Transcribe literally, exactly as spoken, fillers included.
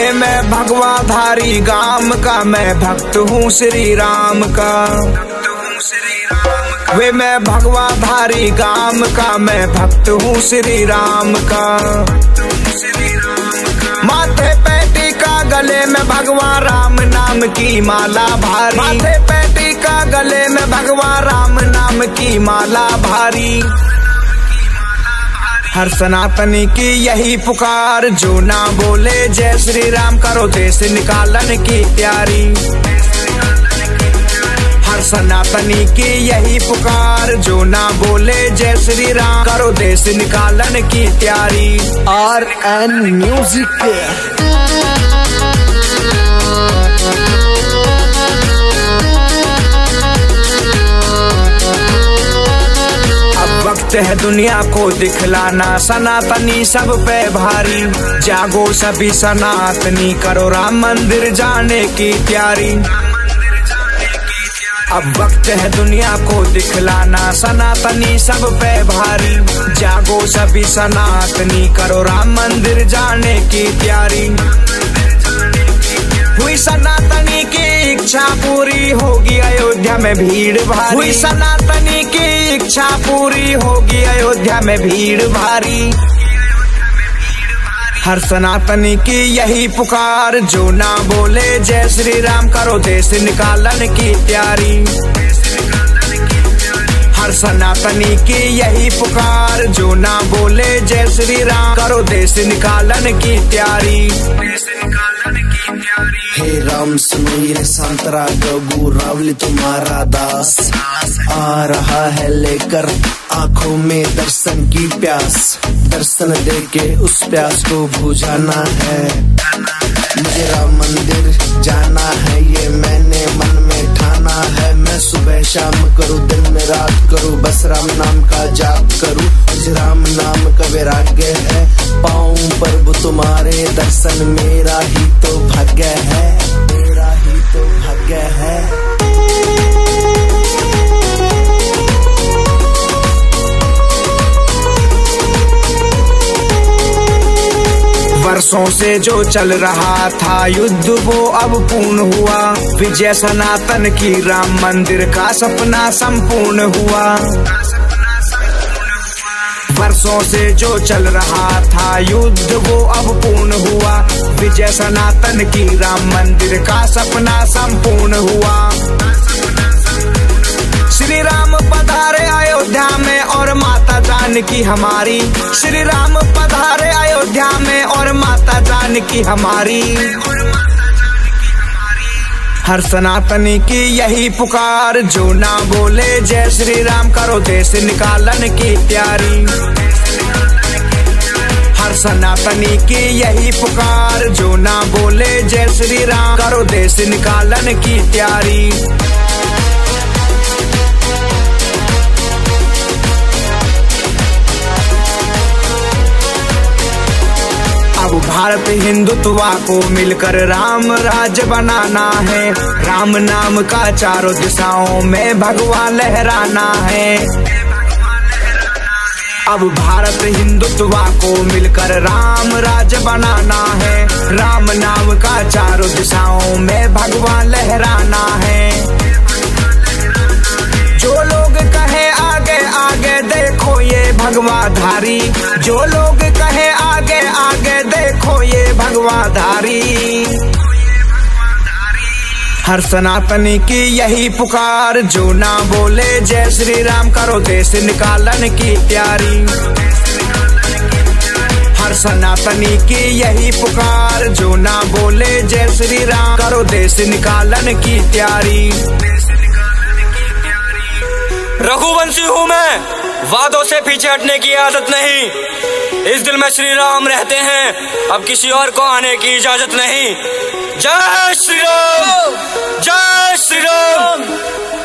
में मैं भगवाधारी गाम का, मैं भक्त हूँ श्री राम का। वे मैं भगवाधारी गाम का, मैं भक्त हूँ श्री राम का। माथे पेटी का गले में भगवा राम नाम की माला भारी, माथे पेटी का गले में भगवा राम नाम की माला भारी। हर सनातनी की यही पुकार, जो ना बोले जय श्री राम करो देश निकालन की तैयारी। हर सनातनी की यही पुकार, जो ना बोले जय श्री राम करो देश निकालन की तैयारी। R N music. है दुनिया को दिखलाना सनातनी सब पे भारी, जागो सभी सनातनी करो राम मंदिर जाने की तैयारी। अब वक्त है दुनिया को दिखलाना सनातनी सब पे भारी, जागो सभी सनातनी करो राम मंदिर जाने की तैयारी। हुई सनातनी की इच्छा पूरी होगी अयोध्या में भीड़ भारी, हुई सनातनी की इच्छा पूरी होगी अयोध्या में भीड़ भारी। हर सनातनी की यही पुकार, जो ना बोले जय श्री राम करो देश निकालन की तैयारी। हर सनातनी की यही पुकार, जो ना बोले जय श्री राम करो देश निकालन की तैयारी। हे राम सुनो ये संतरा गगू रावली तुम्हारा दास आ रहा है लेकर आंखों में दर्शन की प्यास, दर्शन दे के उस प्यास को बुझाना है। मुझे राम मंदिर जाना है ये मैंने मन में ठाना है, मैं सुबह शाम करूँ दिन में रात करूँ बस राम नाम का जाप करूँ। मुझे राम नाम का वैराग्य है, पाऊं प्रभु तुम्हारे दर्शन मेरा ही तो भाग्य है, मेरा ही तो भाग्य है। वर्षों से जो चल रहा था युद्ध वो अब पूर्ण हुआ, विजय सनातन की राम मंदिर का सपना संपूर्ण हुआ। वर्षों से जो चल रहा था युद्ध वो अब पूर्ण हुआ, विजय सनातन की राम मंदिर का सपना संपूर्ण हुआ। श्री राम पधारे अयोध्या में और माता जानकी हमारी, श्री राम पधारे अयोध्या में और माता जानकी हमारी। हर सनातनी की यही पुकार, जो ना बोले जय श्री राम करो देश निकालन की तैयारी। हर सनातनी की यही पुकार, जो ना बोले जय श्री राम करो देश निकालन की तैयारी। भारत हिंदुत्वा को मिलकर राम राज्य बनाना है, राम नाम का चारों दिशाओं में भगवा लहराना है। अब भारत हिंदुत्वा को मिलकर राम राज्य बनाना है, राम नाम का चारों दिशाओं में भगवा लहराना है। जो लोग कहे आगे आगे देखो ये भगवाधारी, जो लोग कहे आगे आगे देखो ये भगवाधारी। हर सनातनी की यही पुकार, जो ना बोले जय श्री राम करो देश निकालन की तैयारी। हर सनातनी की यही पुकार, जो ना बोले जय श्री राम करो देश निकालन की तैयारी। रघुवंशी हूँ मैं, वादों से पीछे हटने की आदत नहीं, इस दिल में श्री राम रहते हैं, अब किसी और को आने की इजाजत नहीं। जय श्री राम, जय श्री राम।